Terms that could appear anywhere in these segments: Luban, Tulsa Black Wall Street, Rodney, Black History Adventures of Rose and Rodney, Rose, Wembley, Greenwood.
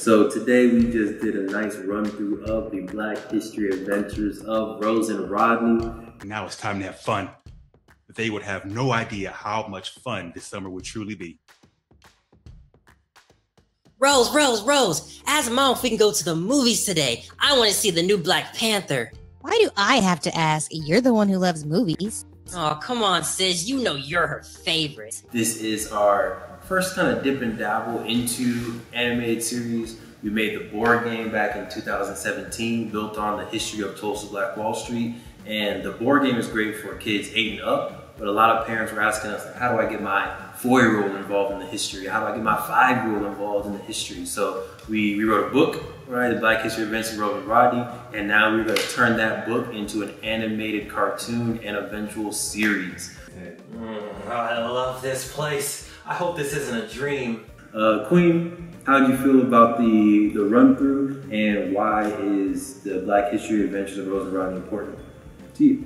So today we just did a nice run through of the Black History Adventures of Rose and Rodney. Now it's time to have fun. They would have no idea how much fun this summer would truly be. Rose, as mom, if we can go to the movies today. I want to see the new Black Panther. Why do I have to ask? You're the one who loves movies. Oh, come on, sis. You know you're her favorite. This is our first kind of dip and dabble into animated series. We made the board game back in 2017, built on the history of Tulsa Black Wall Street. And the board game is great for kids 8 and up, but a lot of parents were asking us, like, how do I get my 4-year-old involved in the history? How do I get my 5-year-old involved in the history? So we wrote a book, right? The Black History Adventures of Rose and Rodney, and now we're gonna turn that book into an animated cartoon and eventual series. I love this place. I hope this isn't a dream. Queen, how do you feel about the run through, and why is the Black History Adventures of Rose and Rodney important to you?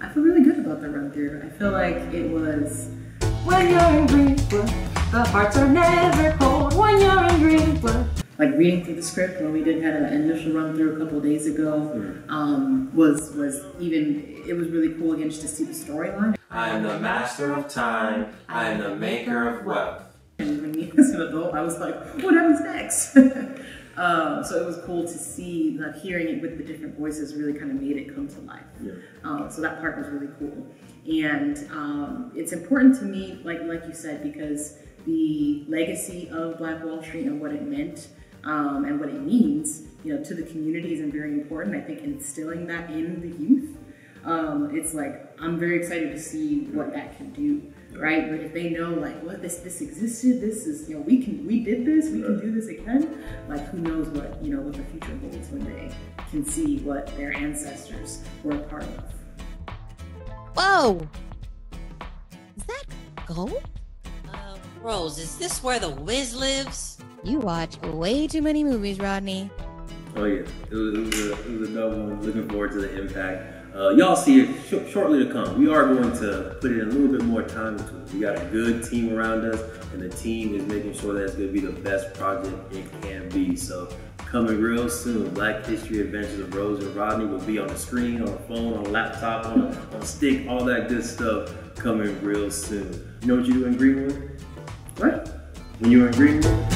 I feel really good about the run through. I feel like it was, when you're in Greenwood, the hearts are never cold when you're in Greenwood. Like reading through the script when we did had an initial run through a couple of days ago, it was really cool again just to see the storyline. I am the master of time, I am the maker of wealth. And when me as an adult, I was like, what happens next? So it was cool to see, like, hearing it with the different voices really kind of made it come to life. Yeah. So that part was really cool. And it's important to me, like you said, because the legacy of Black Wall Street and what it meant and what it means, you know, to the community is very important. I think instilling that in the youth, it's like, I'm very excited to see what that can do. Right, but if they know, like, well, this existed, this is, you know, we did this, we can do this again. Like, who knows what, you know, what the future holds when they can see what their ancestors were a part of. Whoa, is that gold? Rose, is this where the Wiz lives? You watch way too many movies, Rodney. Oh yeah, it was a double one. Looking forward to the impact. Y'all see it shortly to come. We are going to put in a little bit more time into it. We got a good team around us, and the team is making sure that it's going to be the best project it can be. So coming real soon, Black History Adventures of Rose and Rodney will be on the screen, on the phone, on the laptop, on stick, all that good stuff coming real soon. You know what you do in Greenwood? What? When you're in Greenwood?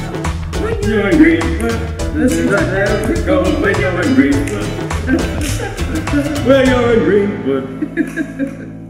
When you're in Greenwood, this is a go. When you're in Greenwood. Where you're in Greenwood.